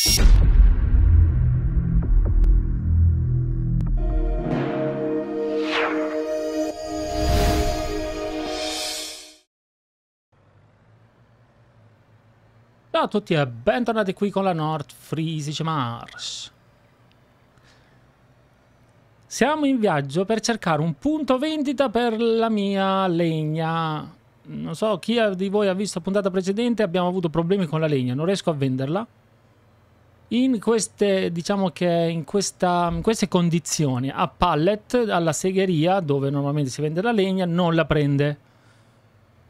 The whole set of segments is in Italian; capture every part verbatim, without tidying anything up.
Ciao a tutti e bentornati qui con la Nordfriesische Marsch. Siamo in viaggio per cercare un punto vendita per la mia legna. Non so chi di voi ha visto la puntata precedente, abbiamo avuto problemi con la legna, non riesco a venderla. In queste, diciamo che in, questa, in queste condizioni, a pallet, alla segheria, dove normalmente si vende la legna, non la prende.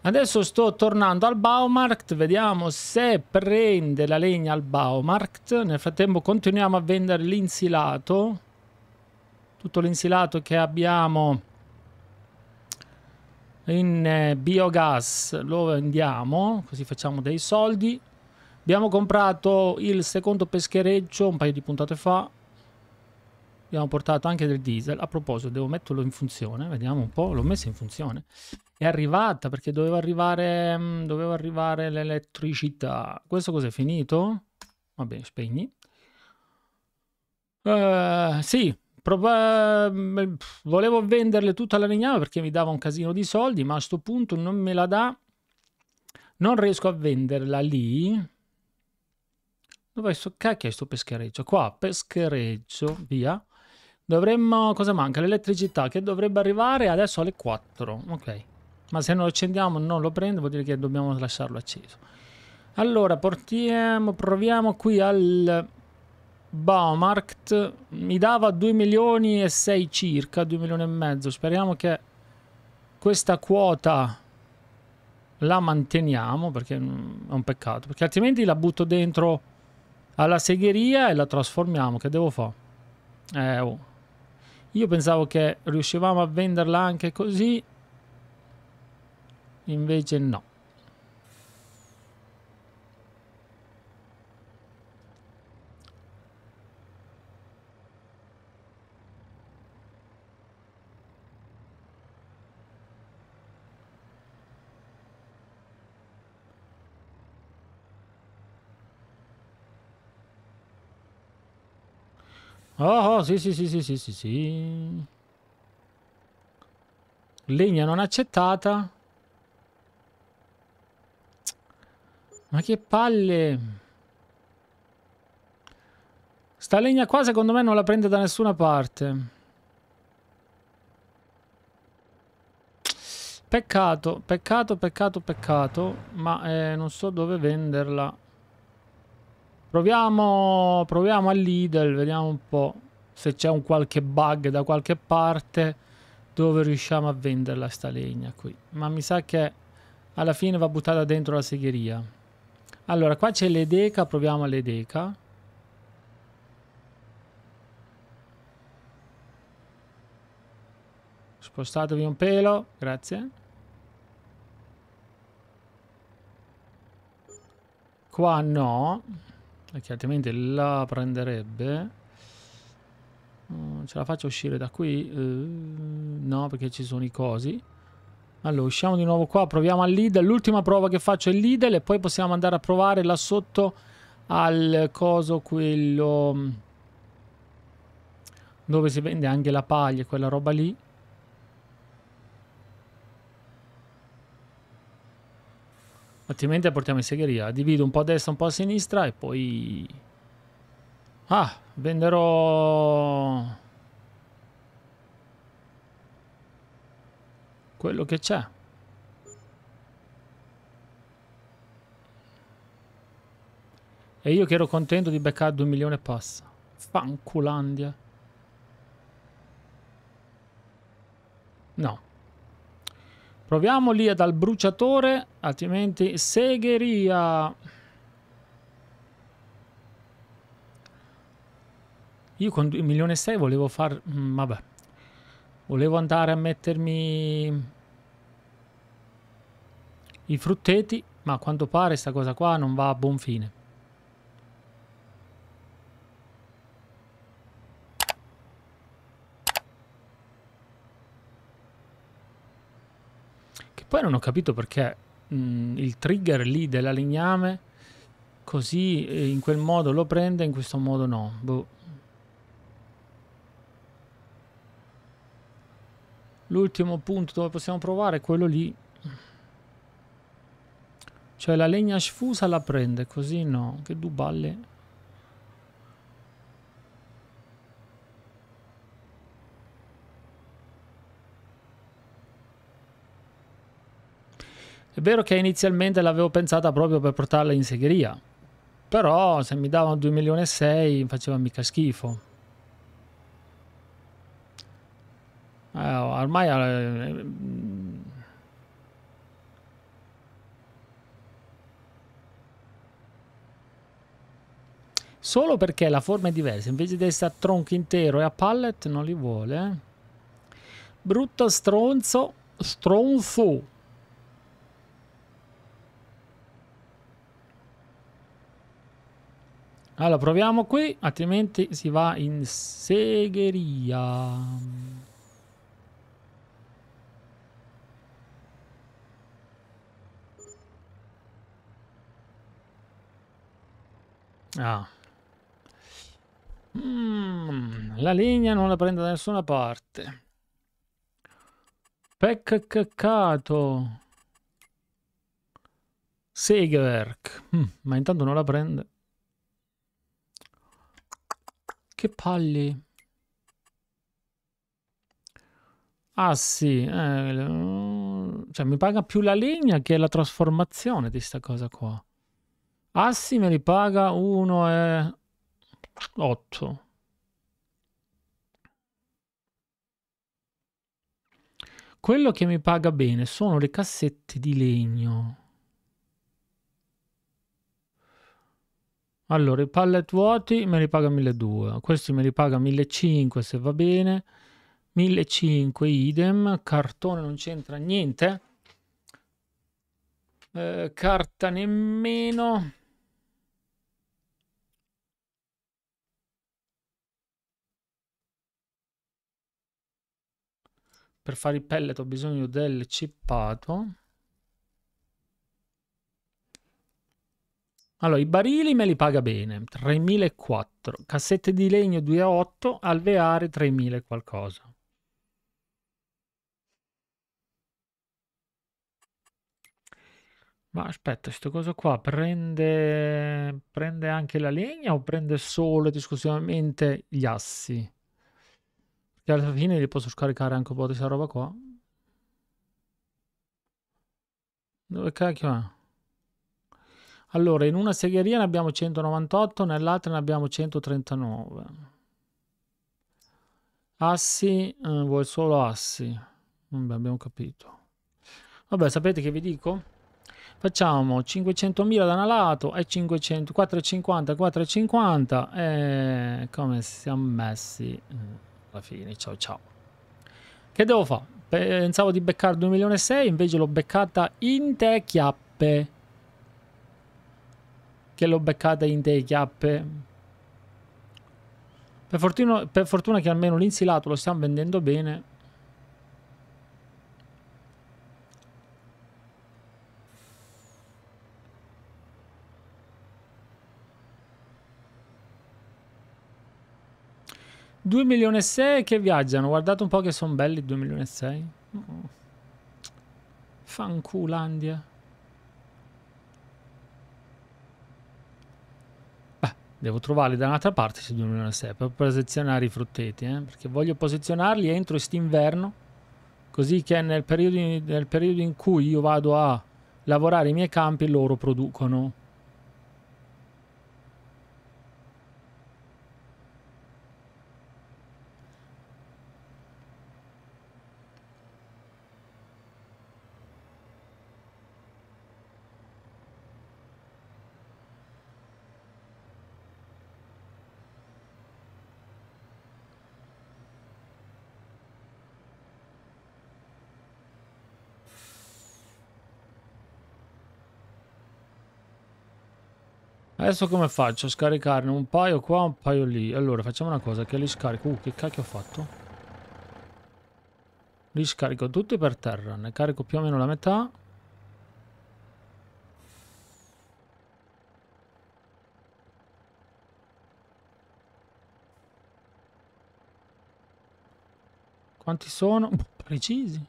Adesso sto tornando al Baumarkt, vediamo se prende la legna al Baumarkt. Nel frattempo continuiamo a vendere l'insilato, tutto l'insilato che abbiamo in biogas lo vendiamo, così facciamo dei soldi. Abbiamo comprato il secondo peschereccio un paio di puntate fa, abbiamo portato anche del diesel. A proposito, devo metterlo in funzione, vediamo un po', l'ho messo in funzione. È arrivata perché doveva arrivare doveva arrivare l'elettricità. Questo cos'è, finito? Vabbè, spegni. Uh, sì, uh, volevo venderle tutta la legname perché mi dava un casino di soldi, ma a sto punto non me la dà. Non riesco a venderla lì. Dov'è sto cacchio, sto peschereccio? Qua, peschereccio, via. Dovremmo, cosa manca? L'elettricità che dovrebbe arrivare adesso alle quattro. Ok. Ma se non lo accendiamo non lo prende, vuol dire che dobbiamo lasciarlo acceso. Allora, portiamo, proviamo qui al Baumarkt. Mi dava due milioni e sei circa, due milioni e mezzo. Speriamo che questa quota la manteniamo, perché è un peccato, perché altrimenti la butto dentro alla segheria e la trasformiamo. Che devo fare? Eh, oh. Io pensavo che riuscivamo a venderla anche così, invece no. Oh, oh, sì, sì, sì, sì, sì, sì, sì. Legna non accettata. Ma che palle. Sta legna qua secondo me non la prende da nessuna parte. Peccato, peccato, peccato, peccato. Ma eh, non so dove venderla. Proviamo, proviamo a Lidl, vediamo un po' se c'è un qualche bug da qualche parte dove riusciamo a venderla sta legna qui. Ma mi sa che alla fine va buttata dentro la segheria. Allora, qua c'è l'Edeca, proviamo all'Edeca. Spostatevi un pelo, grazie. Qua no, perché altrimenti la prenderebbe. Ce la faccio uscire da qui? Uh, no, perché ci sono i cosi. Allora, usciamo di nuovo qua, proviamo al Lidl. L'ultima prova che faccio è il Lidl e poi possiamo andare a provare là sotto al coso quello dove si vende anche la paglia e quella roba lì. Altrimenti la portiamo in segheria. Divido un po' a destra, un po' a sinistra e poi... Ah, venderò... quello che c'è. E io che ero contento di beccare due milioni e passa. Fanculandia. No. Proviamo lì dal bruciatore, altrimenti segheria. Io con due milioni e sei volevo far... Mh, vabbè. Volevo andare a mettermi i frutteti, ma a quanto pare sta cosa qua non va a buon fine. Poi non ho capito perché mh, il trigger lì della legname Così in quel modo lo prende, in questo modo no. Boh. L'ultimo punto dove possiamo provare è quello lì. Cioè la legna sfusa la prende, così no. Che duballe. È vero che inizialmente l'avevo pensata proprio per portarla in segheria. Però se mi davano due milioni e sei faceva mica schifo. Eh, ormai... Eh, solo perché la forma è diversa, invece di essere a tronco intero e a pallet non li vuole. Brutto stronzo, stronzo. Allora proviamo qui, altrimenti si va in segheria. Ah. Mm, la legna non la prende da nessuna parte. Peccato. Segewerk. Mm, ma intanto non la prende. Che palle. Ah sì. Eh, cioè mi paga più la legna che la trasformazione di sta cosa qua. Ah sì, me li paga uno e... otto. Quello che mi paga bene sono le cassette di legno. Allora i pallet vuoti me li paga milleduecento, questi me li paga millecinquecento se va bene, millecinquecento idem, cartone non c'entra niente, eh, carta nemmeno. Per fare i pellet ho bisogno del cippato. Allora, i barili me li paga bene, tremilaquattrocento. Cassette di legno due a otto, alveare tremila qualcosa. Ma aspetta, sto coso qua prende, prende anche la legna o prende solo ed esclusivamente gli assi? Alla fine li posso scaricare anche un po' di questa roba qua. Dove cacchio è? Allora, in una segheria ne abbiamo centonovantotto, nell'altra ne abbiamo centotrentanove. Assi, eh, vuoi solo assi. Vabbè, abbiamo capito. Vabbè, sapete che vi dico? Facciamo cinquecentomila da un lato e cinquecento, quattrocentocinquanta, quattrocentocinquanta e come siamo messi? Alla fine, ciao ciao. Che devo fare? Pensavo di beccare due milioni e sei, invece l'ho beccata in te chiappe. Che l'ho beccata in te chiappe. Per fortuna, per fortuna che almeno l'insilato lo stiamo vendendo bene. due milioni e sei che viaggiano, guardate un po' che sono belli due milioni e sei. Oh. Fanculandia. Beh, devo trovarli da un'altra parte questi due milioni e sei per posizionare i frutteti, eh? Perché voglio posizionarli entro quest'inverno, così che nel periodo, in, nel periodo in cui io vado a lavorare i miei campi loro producono. Adesso come faccio a scaricarne un paio qua, un paio lì? Allora facciamo una cosa, che li scarico. Uh, che cacchio ho fatto? Li scarico tutti per terra, ne carico più o meno la metà. Quanti sono? Precisi.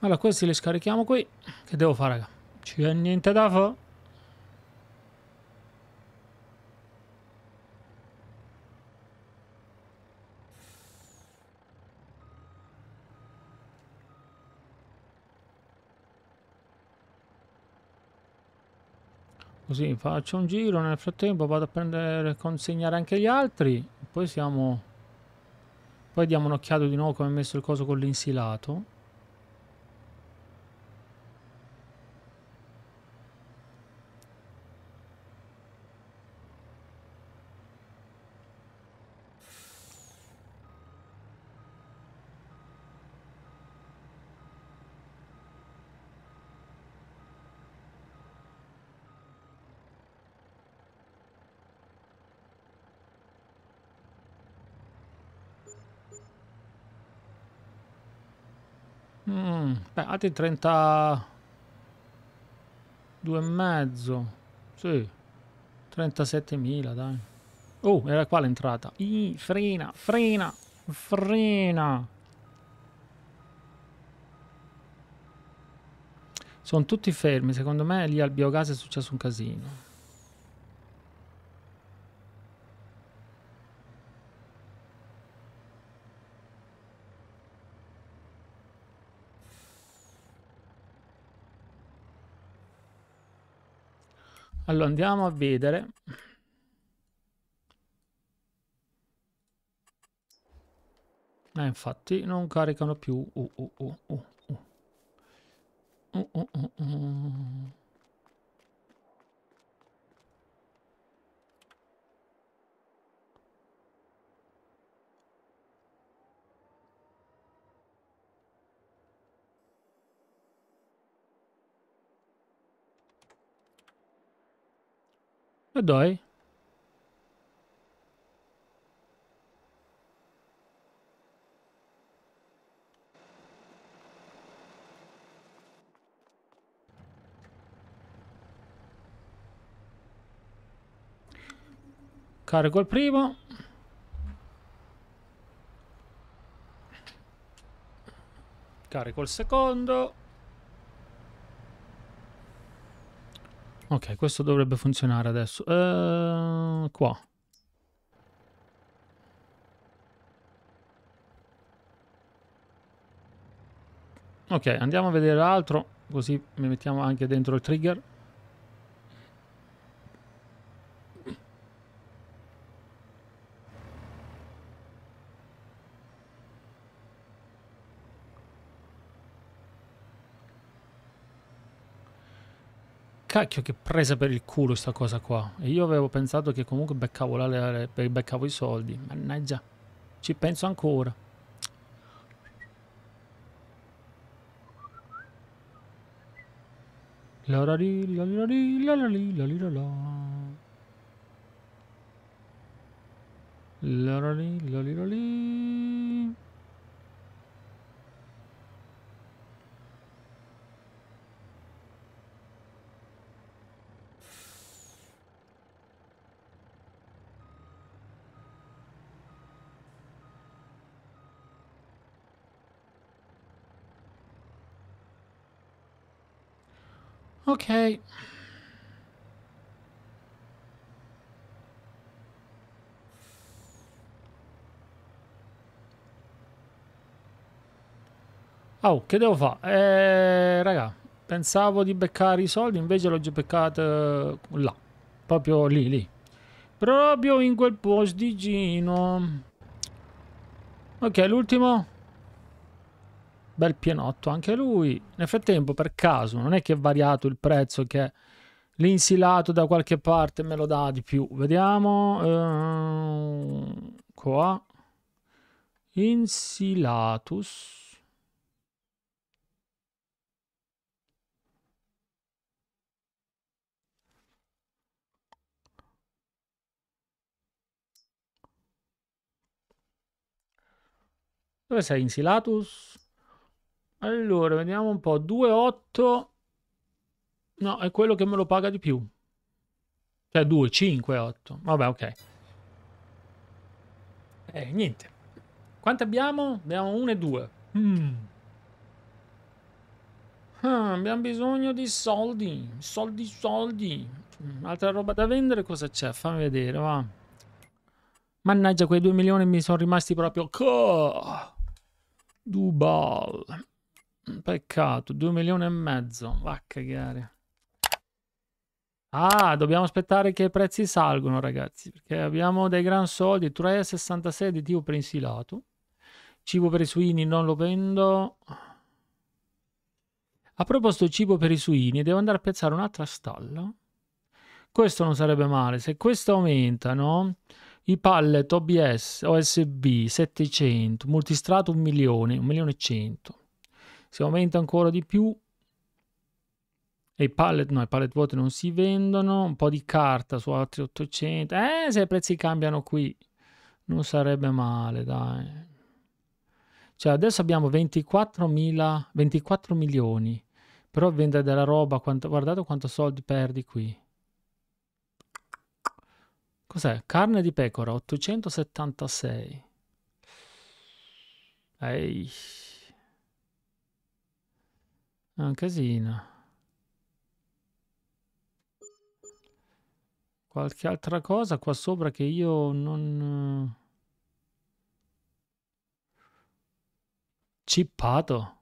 Allora, questi li scarichiamo qui. Che devo fare, raga? C'è niente da fare. Così faccio un giro. Nel frattempo vado a prendere, consegnare anche gli altri. Poi siamo. Poi diamo un'occhiata di nuovo come è messo il coso con l'insilato. Mm, beh, altri trentadue e mezzo. Sì, trentasettemila, dai. Oh, era qua l'entrata. I, frena, frena, frena. Sono tutti fermi. Secondo me lì al biogas è successo un casino. Allora andiamo a vedere. Eh, infatti non caricano più. Uh, uh, uh, uh, uh. Uh, uh, uh, uh. E dai. Carico il primo. Carico il secondo. Ok, questo dovrebbe funzionare adesso. Ehm, qua. Ok, andiamo a vedere l'altro, così mi mettiamo anche dentro il trigger. Cacchio, che presa per il culo sta cosa qua. E io avevo pensato che comunque beccavo, la, la, beccavo i soldi. Mannaggia, ci penso ancora. La la li, la li, la li, la li, la la. La la li, la li, la li. Ok. Oh, che devo fare? Eh, raga, pensavo di beccare i soldi, invece l'ho già beccato là. Proprio lì, lì. Proprio in quel posticino. Ok, l'ultimo. Bel pienotto anche lui. Nel frattempo, per caso, non è che è variato il prezzo, che l'insilato da qualche parte me lo dà di più. Vediamo. Ehm, qua. Insilatus. Dove sei, Insilatus? Allora, vediamo un po'. due virgola otto No, è quello che me lo paga di più. Cioè due, cinque, otto. Vabbè, ok. Eh, niente. Quante abbiamo? Abbiamo uno e due. Mm. Ah, abbiamo bisogno di soldi. Soldi, soldi. Altra roba da vendere, cosa c'è? Fammi vedere, va. Mannaggia, quei due milioni mi sono rimasti proprio... Oh! Dubal. Peccato, due milioni e mezzo. Va a cagare. Ah, dobbiamo aspettare che i prezzi salgono, ragazzi, perché abbiamo dei gran soldi. Tre virgola sessantasei di tipo per insilato. Cibo per i suini non lo vendo. A proposito cibo per i suini, devo andare a piazzare un'altra stalla. Questo non sarebbe male. Se questo aumenta, no? I pallet O B S, O S B, settecento, multistrato un milione, un milione e cento. Se aumenta ancora di più. E i pallet, no, i pallet vuoti non si vendono. Un po' di carta su altri ottocento. Eh, se i prezzi cambiano qui, non sarebbe male, dai. Cioè, adesso abbiamo ventiquattromila, ventiquattro milioni. Però vendere della roba, quanto, guardate quanto soldi perdi qui. Cos'è? Carne di pecora, ottocentosettantasei. Ehi. È un casino. Qualche altra cosa qua sopra che io non... Cippato.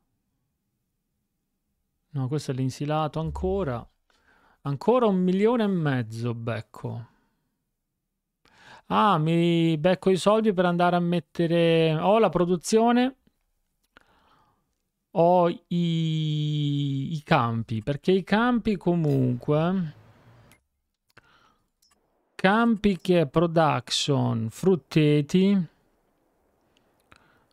No, questo è l'insilato ancora. Ancora un milione e mezzo becco. Ah, mi becco i soldi per andare a mettere... Ho la produzione. Ho i, i campi. Perché i campi comunque... Campi che production, frutteti.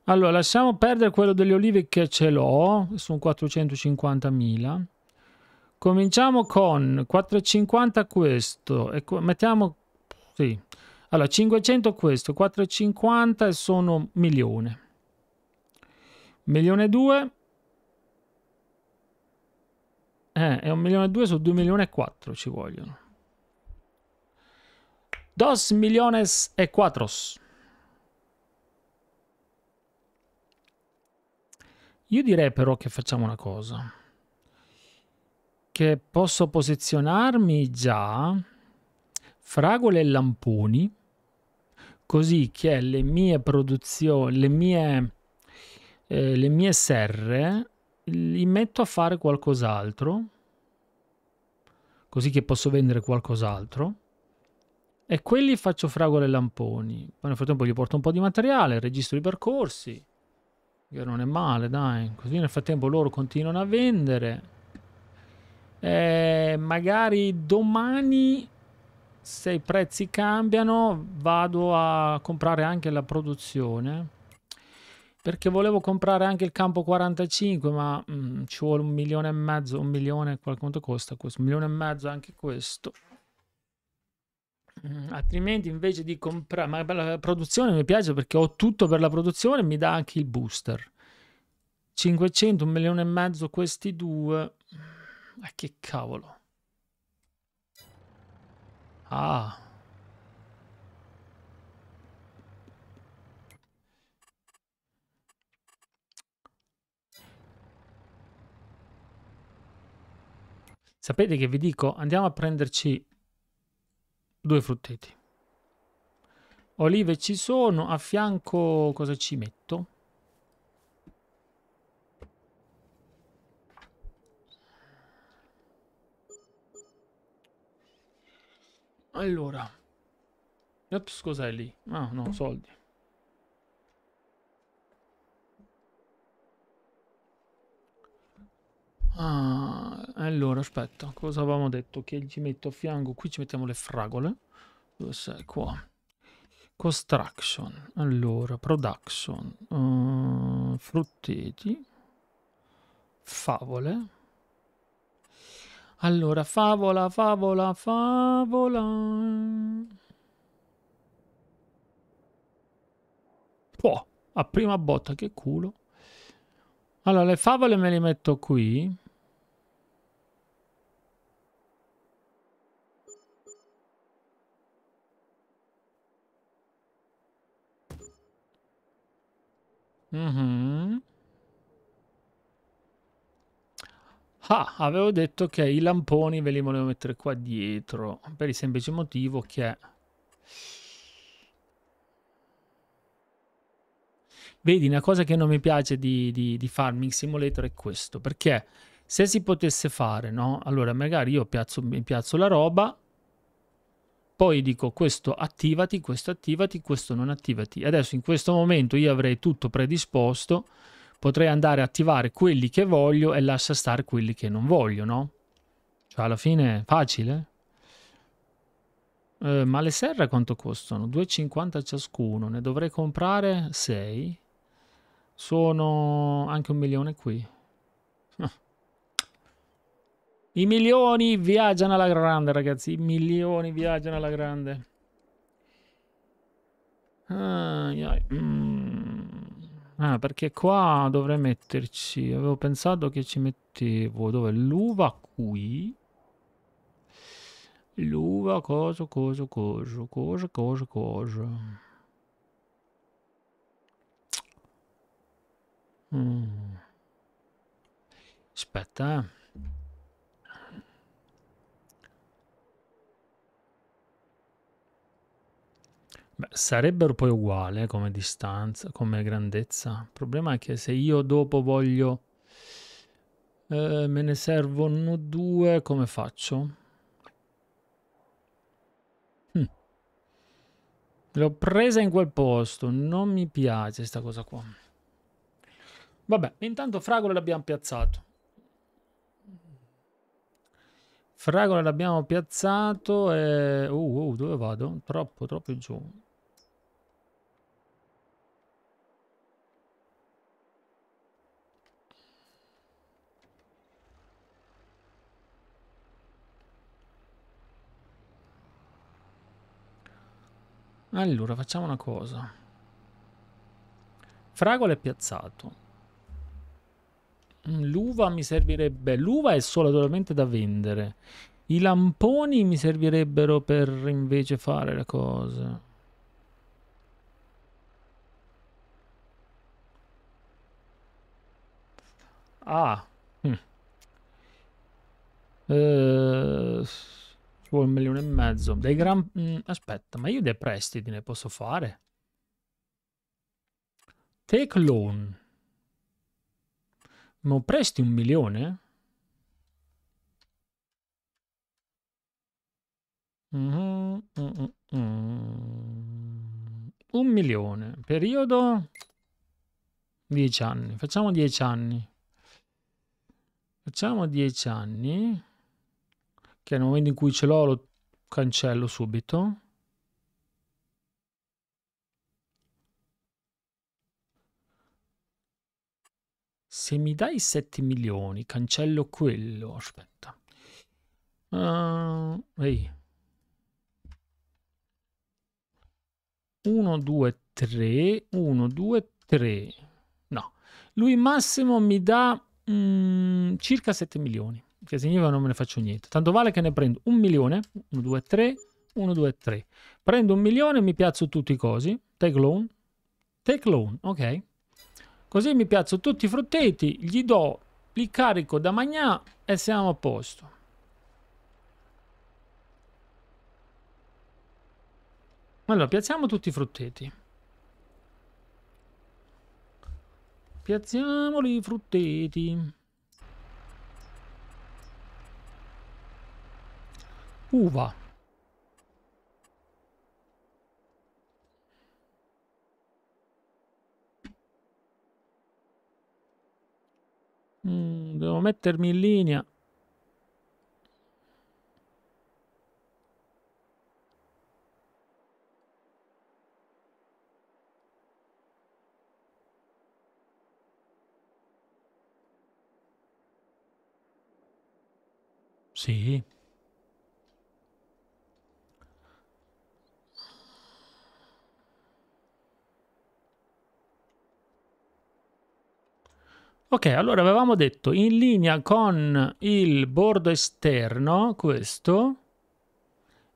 Allora, lasciamo perdere quello delle olive che ce l'ho, sono quattrocentocinquantamila. Cominciamo con quattrocentocinquanta questo, e mettiamo, sì, allora cinquecento questo, quattrocentocinquanta e sono milione. Milione e due. Eh, è un milione e due su due milioni e quattro ci vogliono. Dos millones e quattros. Io direi però che facciamo una cosa. Che posso posizionarmi già fragole e lamponi, così che le mie produzioni, le mie, eh, le mie serre, li metto a fare qualcos'altro, così che posso vendere qualcos'altro. E quelli faccio fragole e lamponi. Poi nel frattempo gli porto un po' di materiale, registro i percorsi, che non è male, dai. Così nel frattempo loro continuano a vendere. E magari domani, se i prezzi cambiano, vado a comprare anche la produzione. Perché volevo comprare anche il campo quarantacinque, ma mm, ci vuole un milione e mezzo, un milione, quanto costa questo? Un milione e mezzo anche questo. Altrimenti invece di comprare, ma la produzione mi piace perché ho tutto per la produzione, mi dà anche il booster. cinquecento, un milione e mezzo questi due. Ma che cavolo. Ah. Sapete che vi dico? Andiamo a prenderci due frutteti. Olive ci sono. A fianco cosa ci metto? Allora. Ops, cos'è lì? Ah, no, soldi. Ah, allora aspetta, cosa avevamo detto? Che ci metto a fianco, qui ci mettiamo le fragole. Dove sei? Qua. Construction. Allora, production, uh, frutteti, favole. Allora, favola, favola, favola. Oh, a prima botta, che culo. Allora, le favole me le metto qui. Mm-hmm. Ah, avevo detto che i lamponi ve li volevo mettere qua dietro, per il semplice motivo che... Vedi, una cosa che non mi piace di, di, di Farming Simulator è questo, perché se si potesse fare, no? Allora, magari io piazzo, mi piazzo la roba, poi dico questo attivati, questo attivati, questo non attivati. Adesso in questo momento io avrei tutto predisposto, potrei andare a attivare quelli che voglio e lascia stare quelli che non voglio, no? Cioè alla fine è facile. Eh, ma le serre quanto costano? due e cinquanta ciascuno, ne dovrei comprare sei. Sono anche un milione qui. I milioni viaggiano alla grande, ragazzi. I milioni viaggiano alla grande. Ah, mm. ah, perché qua dovrei metterci... Avevo pensato che ci mettevo... Dove? L'uva qui. L'uva cosa, cosa, cosa, cosa, cosa, cosa. Mm. Aspetta, eh. Beh, sarebbero poi uguali come distanza, come grandezza. Il problema è che se io dopo voglio... Eh, me ne servono due, come faccio? Hm. L'ho presa in quel posto, non mi piace sta cosa qua. Vabbè, intanto fragole l'abbiamo piazzato. Fragole l'abbiamo piazzato e... Uh, uh, dove vado? Troppo, troppo giù. Allora, facciamo una cosa. Fragole è piazzato. L'uva mi servirebbe... L'uva è solo solamente da vendere. I lamponi mi servirebbero per invece fare le cose. Ah. Hm. Eh... un milione e mezzo dei gran... Aspetta, ma io dei prestiti ne posso fare? Take loan, ma presti un milione? Mm-hmm, mm-hmm. Un milione, periodo dieci anni, facciamo dieci anni, facciamo dieci anni, che nel momento in cui ce l'ho lo cancello subito. Se mi dai sette milioni cancello quello. Aspetta, uh, ehi. uno, due, tre, uno, due, tre. No, lui massimo mi dà mm, circa sette milioni. Che significa non me ne faccio niente. Tanto vale che ne prendo un milione. uno, due, tre, uno, due, tre. Prendo un milione e mi piazzo tutti i cosi. Take loan. Take loan, ok. Così mi piazzo tutti i frutteti, gli do, li carico da magnà e siamo a posto. Allora, piazziamo tutti i frutteti. Piazziamoli i frutteti. Uva. Mm, devo mettermi in linea. Sì. Ok, allora avevamo detto in linea con il bordo esterno, questo,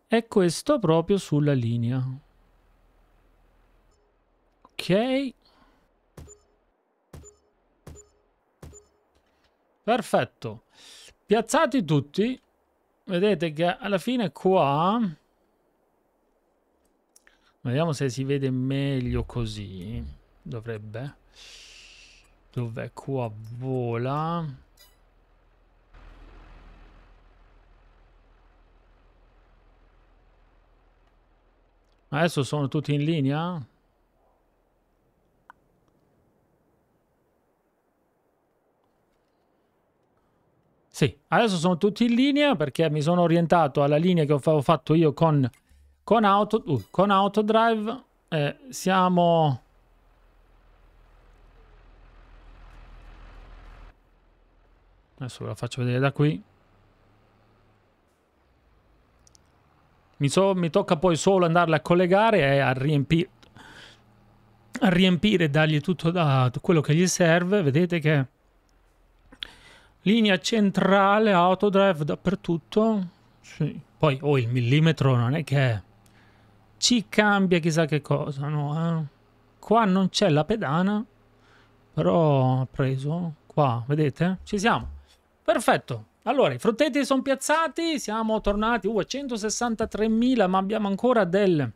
e questo proprio sulla linea. Ok. Perfetto. Piazzati tutti. Vedete che alla fine qua... Vediamo se si vede meglio così. Dovrebbe. Dov'è? Qua vola. Adesso sono tutti in linea? Sì, adesso sono tutti in linea perché mi sono orientato alla linea che ho fatto io con, con, auto, uh, con Autodrive. Eh, siamo... Adesso ve la faccio vedere da qui. Mi, so, mi tocca poi solo andarla a collegare e a riempire, a riempire, dargli tutto da, quello che gli serve. Vedete che... Linea centrale, Autodrive dappertutto. Sì. Poi oh, il millimetro non è che ci cambia chissà che cosa, no? Eh? Qua non c'è la pedana, però ho preso qua, vedete? Ci siamo. Perfetto. Allora, i frutteti sono piazzati, siamo tornati uh, a centosessantatremila, ma abbiamo ancora del...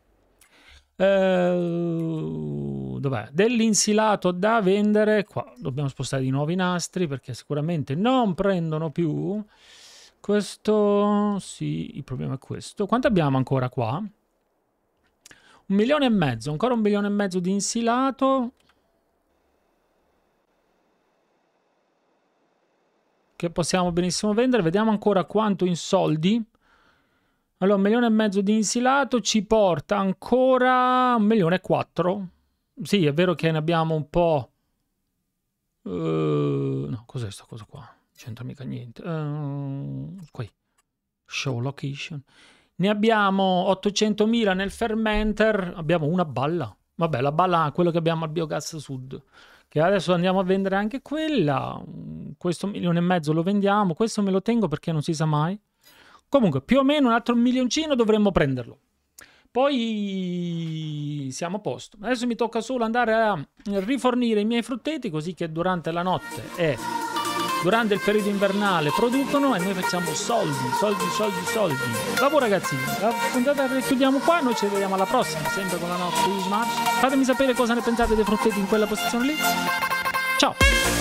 Uh, dov'è? Dell'insilato da vendere. Qua dobbiamo spostare di nuovo i nastri perché sicuramente non prendono più. Questo sì, il problema è questo. Quanto abbiamo ancora qua? Un milione e mezzo, ancora un milione e mezzo di insilato che possiamo benissimo vendere. Vediamo ancora quanto in soldi. Allora, un milione e mezzo di insilato ci porta ancora un milione e quattro. Sì, è vero che ne abbiamo un po'... Uh, no, cos'è sta cosa qua? Non c'entra mica niente. Uh, qui. Show location. Ne abbiamo ottocentomila nel fermenter. Abbiamo una balla. Vabbè, la balla è quello che abbiamo al biogas sud. Che adesso andiamo a vendere anche quella. Questo milione e mezzo lo vendiamo. Questo me lo tengo perché non si sa mai. Comunque, più o meno un altro milioncino dovremmo prenderlo. Poi siamo a posto. Adesso mi tocca solo andare a rifornire i miei frutteti, così che durante la notte e durante il periodo invernale producono e noi facciamo soldi, soldi, soldi, soldi. Vabbè ragazzi, la puntata la chiudiamo qua, noi ci vediamo alla prossima, sempre con la Nordfriesische Marsch. Fatemi sapere cosa ne pensate dei frutteti in quella posizione lì. Ciao!